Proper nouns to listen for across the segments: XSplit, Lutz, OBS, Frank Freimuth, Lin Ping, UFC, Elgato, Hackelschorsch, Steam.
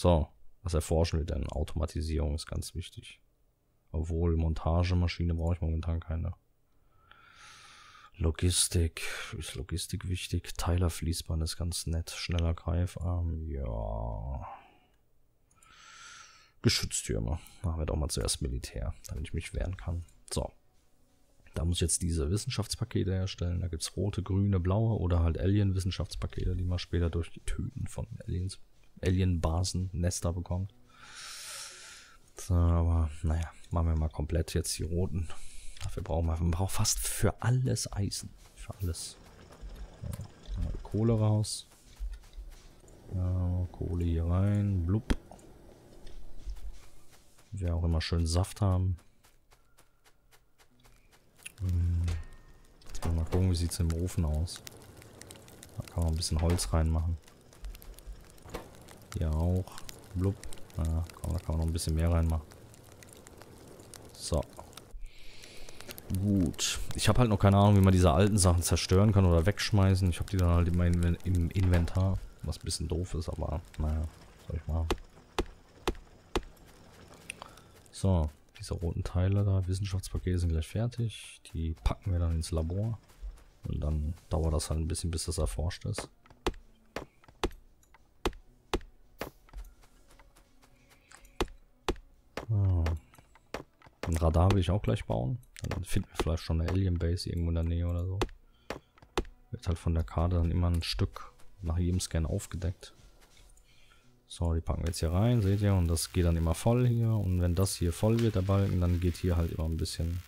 So, was erforschen wir denn? Automatisierung ist ganz wichtig. Obwohl, Montagemaschine brauche ich momentan keine. Logistik. Ist Logistik wichtig? Teilerfließband ist ganz nett. Schneller Greifarm. Ja. Geschütztürme. Machen wir doch mal zuerst Militär, damit ich mich wehren kann. So. Da muss ich jetzt diese Wissenschaftspakete herstellen. Da gibt es rote, grüne, blaue oder halt Alien-Wissenschaftspakete, die man später durch die Töten von Aliens, Alien-Basen, Nester bekommt. So, aber naja, machen wir mal komplett jetzt die roten. Dafür brauchen wir, braucht fast für alles Eisen. Für alles. Ja, mal Kohle raus. Ja, Kohle hier rein. Blub. Wir auch immer schön Saft haben. Jetzt mal gucken, wie sieht es im Ofen aus. Da kann man ein bisschen Holz reinmachen. Hier auch. Blub. Ja, komm, da kann man noch ein bisschen mehr reinmachen. So. Gut. Ich habe halt noch keine Ahnung, wie man diese alten Sachen zerstören kann oder wegschmeißen. Ich habe die dann halt immer im Inventar. Was ein bisschen doof ist, aber naja. Soll ich machen. So. Diese roten Teile da, Wissenschaftspakete sind gleich fertig. Die packen wir dann ins Labor. Und dann dauert das halt ein bisschen, bis das erforscht ist. Ah. Ein Radar will ich auch gleich bauen. Dann finden wir vielleicht schon eine Alien Base irgendwo in der Nähe oder so. Wird halt von der Karte dann immer ein Stück nach jedem Scan aufgedeckt. So, die packen wir jetzt hier rein, seht ihr, und das geht dann immer voll hier. Und wenn das hier voll wird, der Balken, dann geht hier halt immer ein bisschen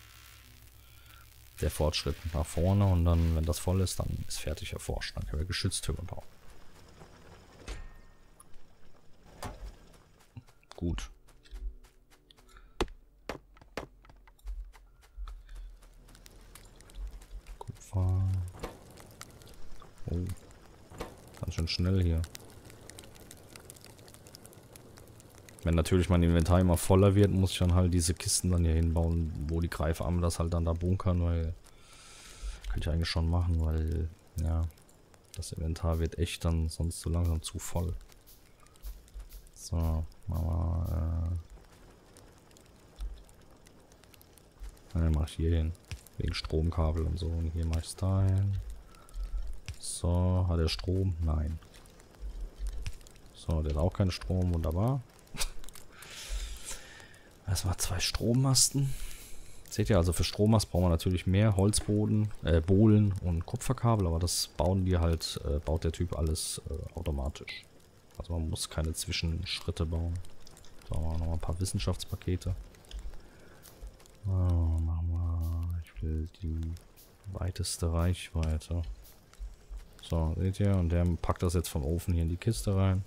der Fortschritt nach vorne. Und dann, wenn das voll ist, dann ist fertig erforscht. Dann können wir Geschütztürme bauen. Gut. Kupfer. Oh. Ganz schön schnell hier. Wenn natürlich mein Inventar immer voller wird, muss ich dann halt diese Kisten dann hier hinbauen, wo die Greifarme das halt dann da bunkern, weil... Könnte ich eigentlich schon machen, weil... Ja, das Inventar wird echt dann sonst so langsam zu voll. So, machen wir... Dann mache ich hier hin. Wegen Stromkabel und so. Und hier mache ich es da hin. So, hat er Strom? Nein. So, der hat auch keinen Strom, wunderbar. Erstmal 2 Strommasten. Seht ihr, also für Strommast brauchen wir natürlich mehr Holzboden, Bohlen und Kupferkabel, aber das bauen die halt, baut der Typ alles automatisch. Also man muss keine Zwischenschritte bauen. Da haben wir noch ein paar Wissenschaftspakete. Oh, machen wir. Ich will die weiteste Reichweite. So, seht ihr, und der packt das jetzt vom Ofen hier in die Kiste rein.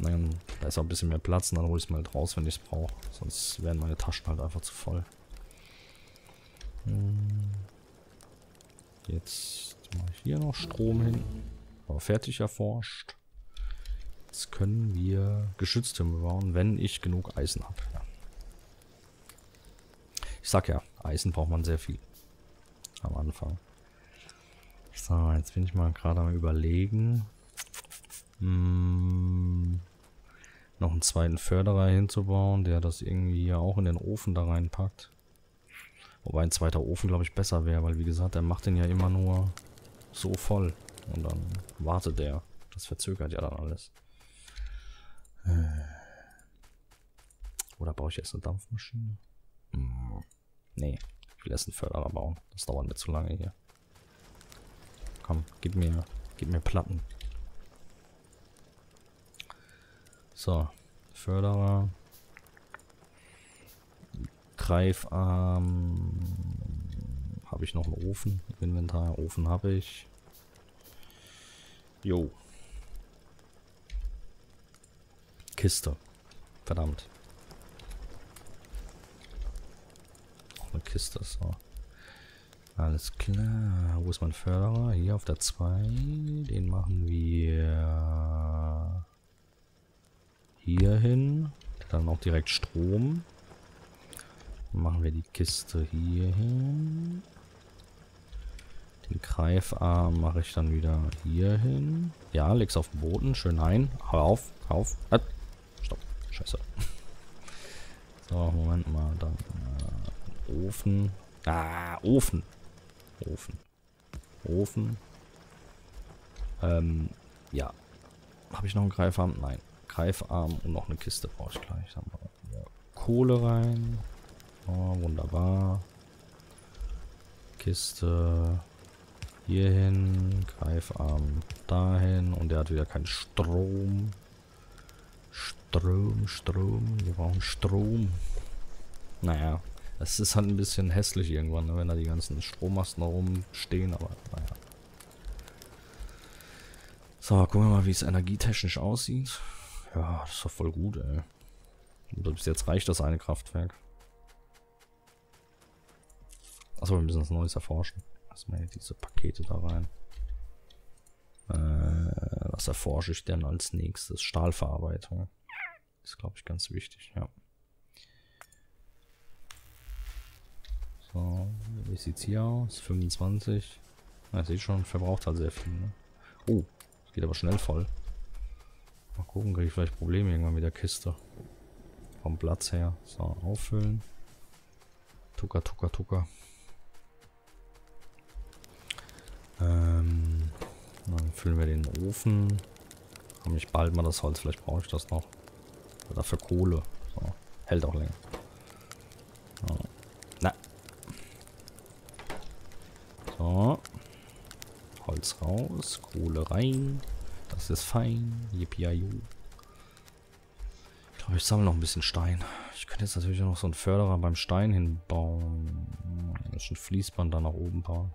Dann, da ist auch ein bisschen mehr Platz und dann hole ich es mal halt raus, wenn ich es brauche. Sonst werden meine Taschen halt einfach zu voll. Jetzt mache ich hier noch Strom hin. Aber fertig erforscht. Jetzt können wir Geschütztürme bauen, wenn ich genug Eisen habe. Ja. Ich sag ja, Eisen braucht man sehr viel. Am Anfang. So, jetzt bin ich mal gerade am Überlegen. Noch einen zweiten Förderer hinzubauen, der das irgendwie hier auch in den Ofen da reinpackt. Wobei ein zweiter Ofen, glaube ich, besser wäre, weil wie gesagt, der macht den ja immer nur so voll. Und dann wartet der. Das verzögert ja dann alles. Oder baue ich erst eine Dampfmaschine? Nee, ich will erst einen Förderer bauen. Das dauert mir zu lange hier. Komm, gib mir Platten. So, Förderer, Greifarm, habe ich noch einen Ofen im Inventar, Ofen habe ich. Jo. Kiste, verdammt. Auch eine Kiste, so. Alles klar, wo ist mein Förderer? Hier auf der 2, den machen wir... hier hin, dann auch direkt Strom. Machen wir die Kiste hier hin. Den Greifarm mache ich dann wieder hier hin. Ja, leg's auf den Boden, schön ein. Hau auf, hau auf. Scheiße. So, Moment mal. Dann, Ofen. Ah, Ofen. Ja. Habe ich noch einen Greifarm? Nein. Greifarm und noch eine Kiste brauche ich gleich. Dann machen wir hier Kohle rein. Oh, wunderbar. Kiste hierhin, Greifarm dahin und der hat wieder keinen Strom. Wir brauchen Strom. Naja, es ist halt ein bisschen hässlich irgendwann, ne, wenn da die ganzen Strommasten rumstehen, aber naja. So, gucken wir mal, wie es energietechnisch aussieht. Ja, das ist doch voll gut, ey. Und bis jetzt reicht das eine Kraftwerk. Achso, wir müssen was Neues erforschen. Erstmal hier diese Pakete da rein. Was erforsche ich denn als nächstes? Stahlverarbeitung. Ist, glaube ich, ganz wichtig, ja. So, wie sieht's hier aus? 25. Na, seht schon, verbraucht halt sehr viel, ne? Oh, das geht aber schnell voll. Mal gucken, kriege ich vielleicht Probleme irgendwann mit der Kiste. Vom Platz her. So, auffüllen. Tucker, tucker, tucker. Dann füllen wir den Ofen. Komm, ich bald mal das Holz, vielleicht brauche ich das noch. Oder dafür Kohle. So. Hält auch länger. So. Na. So. Holz raus, Kohle rein. Das ist fein. Yippie-ayo. Ich glaube, ich sammle noch ein bisschen Stein. Ich könnte jetzt natürlich auch noch so einen Förderer beim Stein hinbauen. Ich muss ein Fließband da nach oben bauen.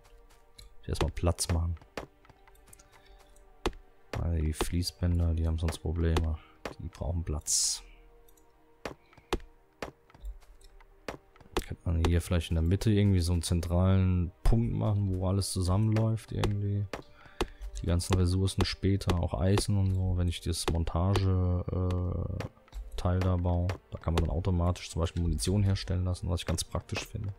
Ich erstmal Platz machen. Weil die Fließbänder, die haben sonst Probleme. Die brauchen Platz. Könnte man hier vielleicht in der Mitte irgendwie so einen zentralen Punkt machen, wo alles zusammenläuft irgendwie. Die ganzen Ressourcen später, auch Eisen und so, wenn ich das Montage-Teil da baue. Da kann man dann automatisch zum Beispiel Munition herstellen lassen, was ich ganz praktisch finde.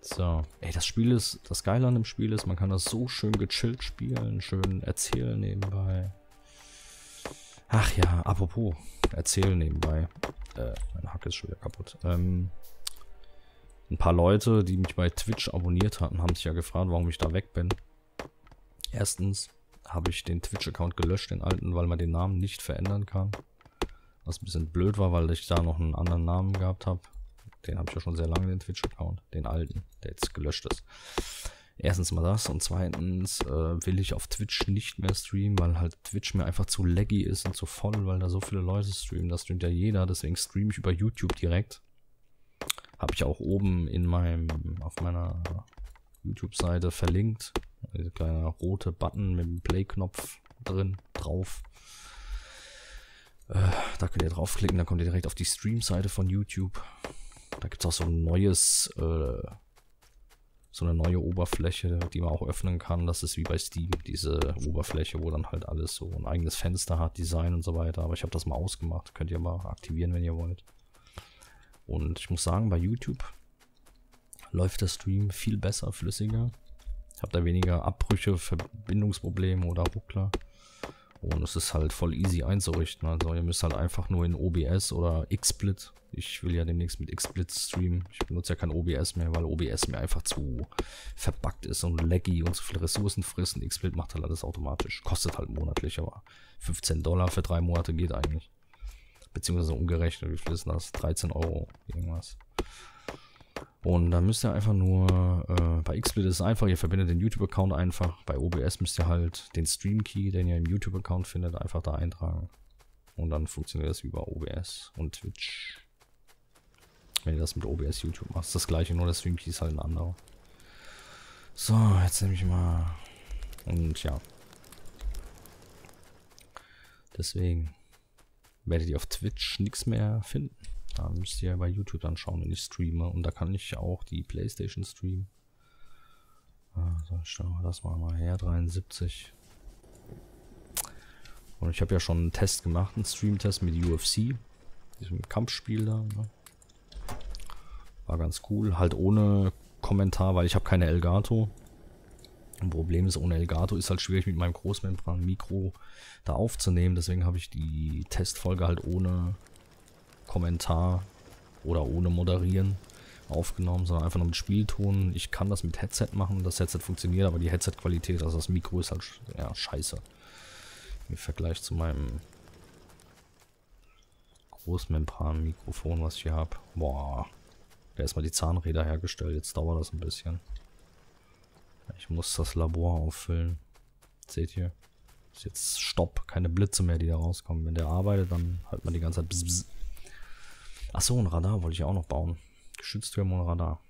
So. Ey, das Spiel ist, das Geile an dem Spiel ist, man kann das so schön gechillt spielen, schön erzählen nebenbei. Ach ja, apropos, erzählen nebenbei. Meine Hacke ist schon wieder kaputt. Ein paar Leute, die mich bei Twitch abonniert hatten, haben sich ja gefragt, warum ich da weg bin. Erstens habe ich den Twitch-Account gelöscht, den alten, weil man den Namen nicht verändern kann. Was ein bisschen blöd war, weil ich da noch einen anderen Namen gehabt habe. Den habe ich ja schon sehr lange, den Twitch-Account. Den alten, der jetzt gelöscht ist. Erstens mal das und zweitens will ich auf Twitch nicht mehr streamen, weil halt Twitch mir einfach zu laggy ist und zu voll, weil da so viele Leute streamen. Das streamt ja jeder, deswegen streame ich über YouTube direkt. Habe ich auch oben in auf meiner YouTube-Seite verlinkt. Dieser kleine rote Button mit dem Play-Knopf drauf. Da könnt ihr draufklicken, dann kommt ihr direkt auf die Stream-Seite von YouTube. Da gibt es auch so ein neues, so eine neue Oberfläche, die man auch öffnen kann. Das ist wie bei Steam, diese Oberfläche, wo dann halt alles so ein eigenes Fenster hat, Design und so weiter. Aber ich habe das mal ausgemacht. Könnt ihr mal aktivieren, wenn ihr wollt. Und ich muss sagen, bei YouTube läuft der Stream viel besser, flüssiger. Ich habe da weniger Abbrüche, Verbindungsprobleme oder Ruckler. Und es ist halt voll easy einzurichten. Also ihr müsst halt einfach nur in OBS oder XSplit. Ich will ja demnächst mit XSplit streamen. Ich benutze ja kein OBS mehr, weil OBS mir einfach zu verbuggt ist und laggy und zu viele Ressourcen frisst. Und XSplit macht halt alles automatisch. Kostet halt monatlich, aber $15 für 3 Monate geht eigentlich. Beziehungsweise umgerechnet, wie viel ist das? 13 € irgendwas. Und dann müsst ihr einfach nur, bei XSplit ist es einfach, ihr verbindet den YouTube-Account einfach. Bei OBS müsst ihr halt den Stream-Key, den ihr im YouTube-Account findet, einfach da eintragen. Und dann funktioniert das über OBS und Twitch. Wenn ihr das mit OBS YouTube macht, ist das gleiche, nur der Stream-Key ist halt ein anderer. So, jetzt nehme ich mal... Und ja. Deswegen werdet ihr auf Twitch nichts mehr finden. Da müsst ihr bei YouTube dann schauen, wenn ich streame. Und da kann ich auch die Playstation streamen. Also stellen wir das mal her, 73. Und ich habe ja schon einen Test gemacht, einen Stream-Test mit UFC. Diesem Kampfspiel da. Ne? War ganz cool. Halt ohne Kommentar, weil ich habe keine Elgato. Ein Problem ist, ohne Elgato ist halt schwierig mit meinem Großmembran-Mikro da aufzunehmen. Deswegen habe ich die Testfolge halt ohne Kommentar oder ohne Moderieren aufgenommen, sondern einfach nur mit Spielton. Ich kann das mit Headset machen, das Headset funktioniert, aber die Headset-Qualität, also das Mikro ist halt ja, scheiße. Im Vergleich zu meinem Großmembran-Mikrofon, was ich hier habe. Boah, da erstmal die Zahnräder hergestellt, jetzt dauert das ein bisschen. Ich muss das Labor auffüllen. Seht ihr? Ist jetzt Stopp. Keine Blitze mehr, die da rauskommen. Wenn der arbeitet, dann halt man die ganze Zeit. Bzz, bzz. Achso, ein Radar wollte ich auch noch bauen. Geschütztürme und Radar.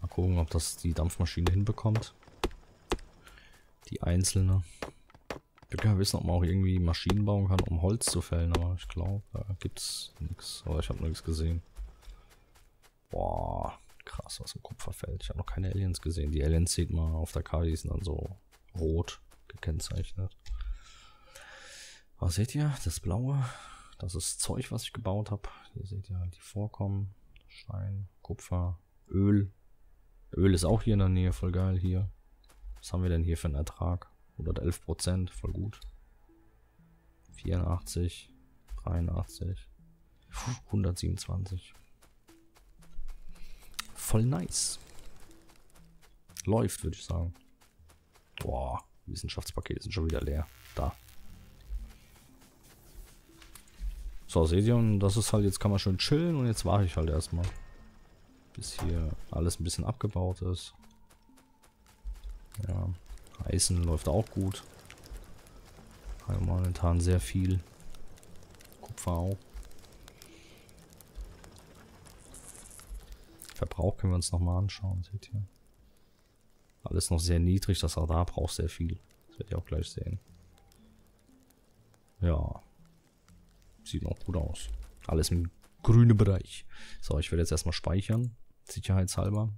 Mal gucken, ob das die Dampfmaschine hinbekommt. Die einzelne. Ich will ja wissen, ob man auch irgendwie Maschinen bauen kann, um Holz zu fällen. Aber ich glaube, da gibt es nichts. Aber ich habe noch nichts gesehen. Boah. Krass, was im Kupfer fällt. Ich habe noch keine Aliens gesehen. Die Aliens sieht man auf der Karte, die sind dann so rot gekennzeichnet. Was seht ihr? Das Blaue. Das ist Zeug, was ich gebaut habe. Hier seht ihr halt die Vorkommen. Stein, Kupfer, Öl. Öl ist auch hier in der Nähe, voll geil hier. Was haben wir denn hier für einen Ertrag? 111%, voll gut. 84, 83, 127. Voll nice. Läuft, würde ich sagen. Boah, Wissenschaftspakete sind schon wieder leer. Da. So, seht ihr, und das ist halt, jetzt kann man schön chillen und jetzt warte ich halt erstmal. Bis hier alles ein bisschen abgebaut ist. Ja, Eisen läuft auch gut. Also momentan sehr viel. Kupfer auch. Verbrauch können wir uns nochmal anschauen, seht ihr. Alles noch sehr niedrig, das Radar braucht sehr viel. Das werdet ihr auch gleich sehen. Ja. Sieht auch gut aus. Alles im grünen Bereich. So, ich werde jetzt erstmal speichern. Sicherheitshalber.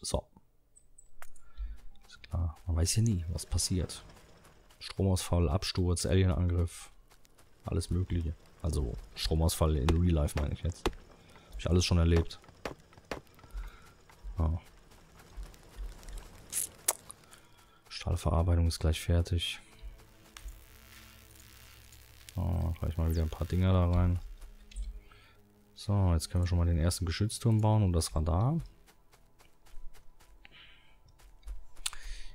So. Ist klar. Man weiß ja nie, was passiert. Stromausfall, Absturz, Alienangriff. Alles Mögliche. Also Stromausfall in Real Life meine ich jetzt. Hab ich alles schon erlebt. Oh. Stahlverarbeitung ist gleich fertig. Oh, gleich mal wieder ein paar Dinger da rein. So, jetzt können wir schon mal den ersten Geschützturm bauen und das Radar.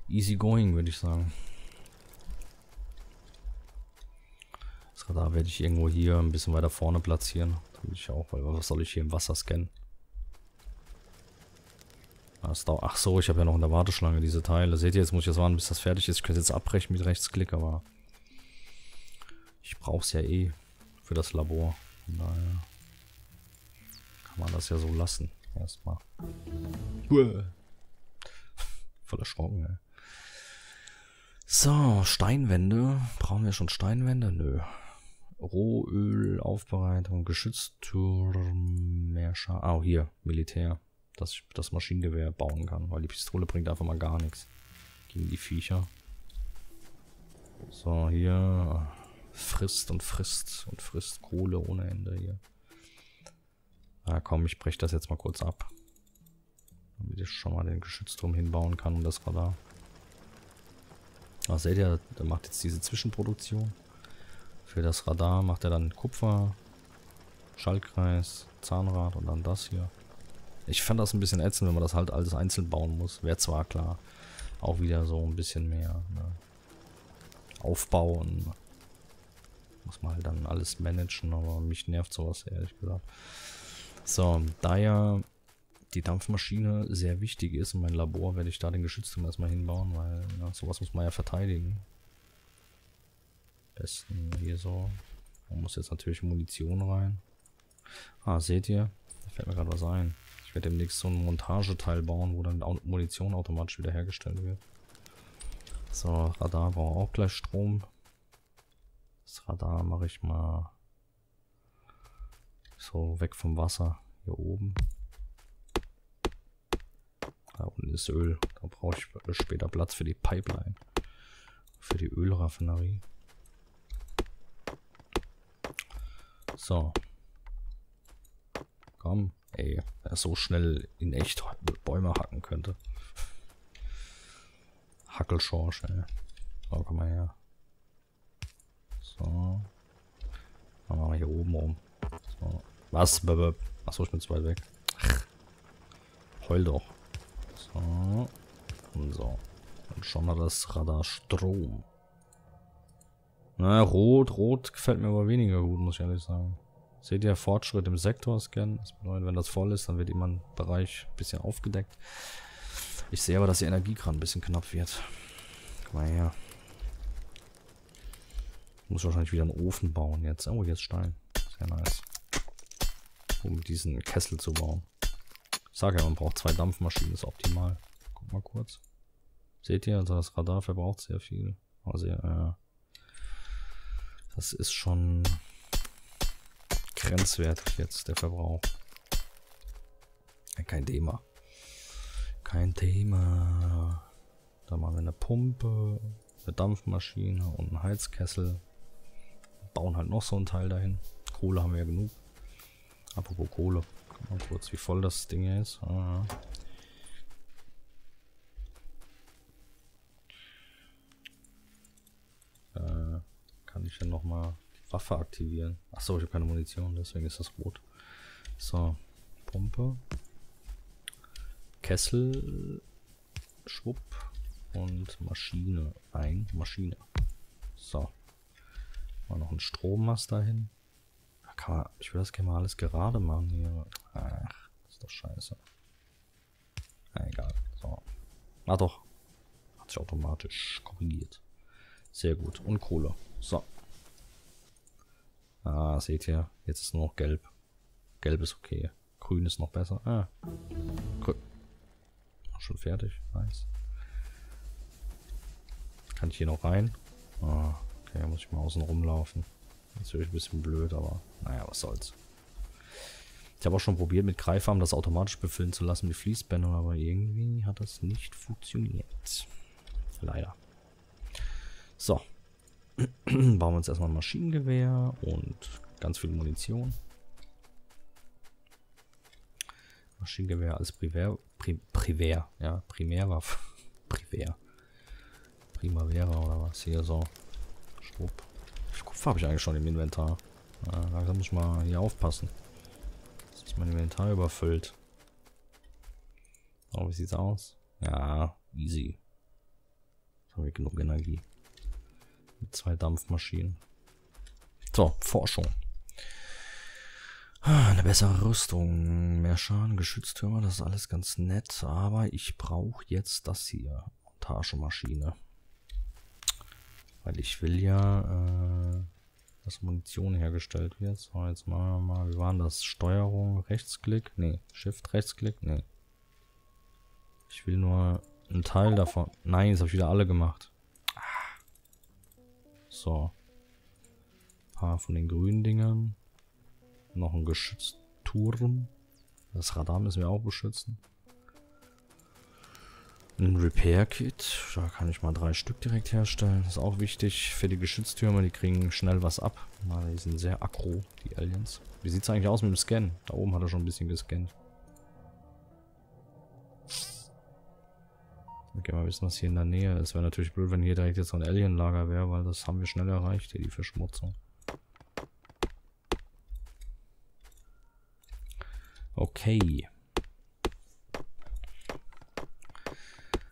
Easy going, würde ich sagen. Das Radar werde ich irgendwo hier ein bisschen weiter vorne platzieren. Ich auch, weil was soll ich hier im Wasser scannen? Ach so, ich habe ja noch in der Warteschlange diese Teile. Seht ihr, jetzt muss ich das warten, bis das fertig ist. Ich könnte jetzt abbrechen mit Rechtsklick, aber ich brauche es ja eh für das Labor. Naja, kann man das ja so lassen. Erstmal. Voll erschrocken, ey. So, Steinwände. Brauchen wir schon Steinwände? Nö. Rohölaufbereitung, Geschütztürme, ah, hier, Militär, dass ich das Maschinengewehr bauen kann, weil die Pistole bringt einfach mal gar nichts gegen die Viecher. So, hier frisst und frisst und frisst Kohle ohne Ende hier. Ah, komm, ich breche das jetzt mal kurz ab, damit ich schon mal den Geschützturm hinbauen kann und das Radar. Ach, seht ihr, der macht jetzt diese Zwischenproduktion. Für das Radar macht er dann Kupfer, Schaltkreis, Zahnrad und dann das hier. Ich fand das ein bisschen ätzend, wenn man das halt alles einzeln bauen muss. Wäre zwar klar, auch wieder so ein bisschen mehr, ne, aufbauen. Muss man halt dann alles managen, aber mich nervt sowas, ehrlich gesagt. So, da ja die Dampfmaschine sehr wichtig ist in meinem Labor, werde ich da den Geschützturm erstmal hinbauen, weil ja, sowas muss man ja verteidigen. Besten hier so. Man muss jetzt natürlich Munition rein. Ah, seht ihr? Da fällt mir gerade was ein. Ich werde demnächst so ein Montageteil bauen, wo dann Munition automatisch wieder hergestellt wird. So, Radar braucht auch gleich Strom. Das Radar mache ich mal so weg vom Wasser. Hier oben. Da unten ist Öl. Da brauche ich später Platz für die Pipeline. Für die Ölraffinerie. So. Komm. Ey, er so schnell in echt Bäume hacken könnte. Hackelschorsch, ey. So, komm mal her. So. Dann machen wir hier oben rum. So. Was? Achso, ich bin zu weit weg. Ach. Heul doch. So. Und so. Und schon mal das Radar Strom. Na, rot gefällt mir aber weniger gut, muss ich ehrlich sagen. Seht ihr Fortschritt im Sektor-Scan? Das bedeutet, wenn das voll ist, dann wird immer ein Bereich ein bisschen aufgedeckt. Ich sehe aber, dass die Energie gerade ein bisschen knapp wird. Guck mal her. Ich muss wahrscheinlich wieder einen Ofen bauen jetzt. Oh, jetzt Stein. Sehr nice. Um diesen Kessel zu bauen. Ich sage ja, man braucht 2 Dampfmaschinen, ist optimal. Guck mal kurz. Seht ihr, also das Radar verbraucht sehr viel. Also, das ist schon grenzwertig jetzt, der Verbrauch. Kein Thema. Kein Thema. Da machen wir eine Pumpe, eine Dampfmaschine und einen Heizkessel. Bauen halt noch so ein Teil dahin. Kohle haben wir ja genug. Apropos Kohle. Guck mal kurz, wie voll das Ding hier ist. Ah. Kann ich denn nochmal die Waffe aktivieren? Achso, ich habe keine Munition, deswegen ist das rot. So, Pumpe. Kessel. Schwupp. Und Maschine. Maschine. So. Mal noch einen Strommast dahin. Ich will das gerne mal alles gerade machen hier. Ach, ist doch scheiße. Egal. So. Ach doch. Hat sich automatisch korrigiert. Sehr gut. Und Kohle. So. Ah, seht ihr? Jetzt ist nur noch gelb. Gelb ist okay. Grün ist noch besser. Ah. Grün. Schon fertig. Nice. Kann ich hier noch rein? Ah, okay, muss ich mal außen rumlaufen. Natürlich ein bisschen blöd, aber naja, was soll's. Ich habe auch schon probiert, mit Greifarm das automatisch befüllen zu lassen mit Fließbändern, aber irgendwie hat das nicht funktioniert. Leider. So. Bauen wir uns erstmal ein Maschinengewehr und ganz viel Munition. Maschinengewehr als Primärwaffe. Primavera oder was? Hier so. Schwupp. Kupfer habe ich eigentlich schon im Inventar. Langsam muss ich mal hier aufpassen. Dass ist mein Inventar überfüllt. Oh, wie sieht's aus? Ja, easy. Jetzt haben wir genug Energie. Mit 2 Dampfmaschinen. So, Forschung. Eine bessere Rüstung. Mehr Schaden, Geschütztürme, das ist alles ganz nett. Aber ich brauche jetzt das hier. Montagemaschine. Weil ich will ja, dass Munition hergestellt wird. So, jetzt machen wir mal, wie war das? Steuerung, Rechtsklick? Nee, Shift, Rechtsklick? Nee. Ich will nur einen Teil davon. Nein, jetzt habe ich wieder alle gemacht. So. Ein paar von den grünen Dingern. Noch ein Geschützturm. Das Radar müssen wir auch beschützen. Ein Repair-Kit, da kann ich mal 3 Stück direkt herstellen. Das ist auch wichtig für die Geschütztürme, die kriegen schnell was ab. Die sind sehr aggro, die Aliens. Wie sieht es eigentlich aus mit dem Scan? Da oben hat er schon ein bisschen gescannt. Okay, mal wissen, was hier in der Nähe ist. Wäre natürlich blöd, wenn hier direkt jetzt so ein Alien-Lager wäre, weil das haben wir schnell erreicht, hier die Verschmutzung. Okay.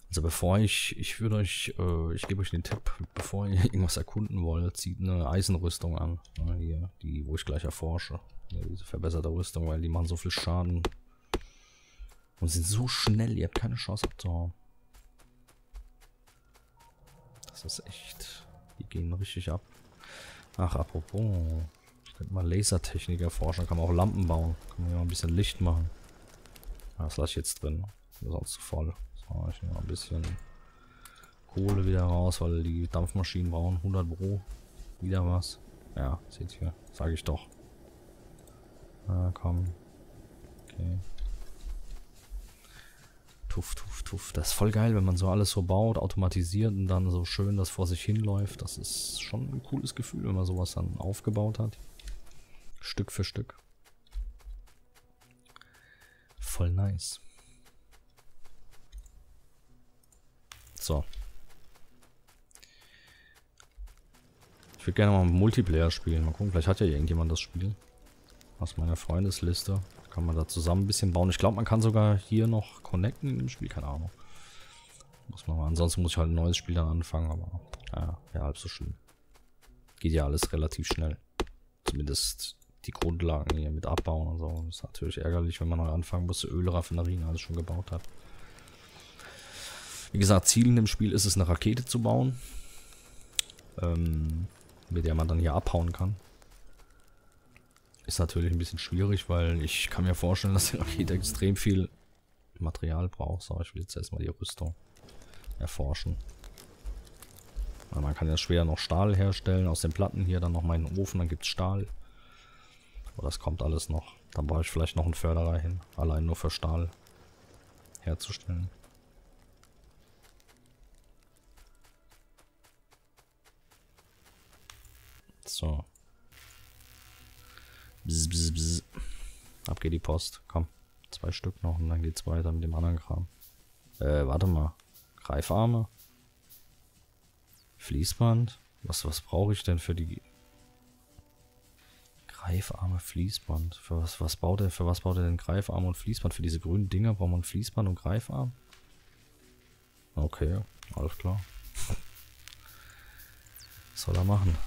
Also bevor ich würde euch, ich gebe euch den Tipp, bevor ihr irgendwas erkunden wollt, zieht eine Eisenrüstung an, hier, die, wo ich gleich erforsche, ja, diese verbesserte Rüstung, weil die machen so viel Schaden und sind so schnell, ihr habt keine Chance abzuhauen. Das ist echt, die gehen richtig ab. Ach, apropos, ich könnte mal Lasertechnik erforschen, kann man auch Lampen bauen, kann man ja mal ein bisschen Licht machen. Das lasse ich jetzt drin, sonst zu voll. Ich nehme mal ein bisschen Kohle wieder raus, weil die Dampfmaschinen brauchen 100 Pro. Wieder was. Ja, seht ihr, sage ich doch. Na komm. Okay. Tuff, tuff, tuff. Das ist voll geil, wenn man so alles so baut, automatisiert und dann so schön das vor sich hinläuft. Das ist schon ein cooles Gefühl, wenn man sowas dann aufgebaut hat. Stück für Stück. voll nice. So. Ich würde gerne mal einen Multiplayer spielen. Mal gucken, vielleicht hat ja irgendjemand das Spiel. Aus meiner Freundesliste. Kann man da zusammen ein bisschen bauen. Ich glaube, man kann sogar hier noch connecten in dem Spiel. Keine Ahnung. Muss man mal. Ansonsten muss ich halt ein neues Spiel dann anfangen. Aber naja, ja, halb so schlimm. Geht ja alles relativ schnell. Zumindest die Grundlagen hier mit abbauen und so. Das ist natürlich ärgerlich, wenn man neu anfangen muss. Ölraffinerien alles schon gebaut hat. Wie gesagt, Ziel in dem Spiel ist es, eine Rakete zu bauen. Mit der man dann hier abhauen kann. Ist natürlich ein bisschen schwierig, weil ich kann mir vorstellen, dass die Rakete extrem viel Material braucht. So, ich will jetzt erstmal die Rüstung erforschen. Weil man kann ja schwer noch Stahl herstellen. Aus den Platten hier dann noch mal in den Ofen, dann gibt es Stahl. Aber das kommt alles noch. Dann brauche ich vielleicht noch einen Förderer hin. Allein nur für Stahl herzustellen. So. Bzz, bzz, bzz. Ab geht die Post. Komm. 2 Stück noch und dann geht's weiter mit dem anderen Kram. Warte mal. Greifarme. Fließband. Was brauche ich denn für die... Greifarme, Fließband. Für was baut er? Für was baut er denn Greifarm und Fließband? Für diese grünen Dinger braucht man Fließband und Greifarm. Okay, alles klar. Was soll er machen?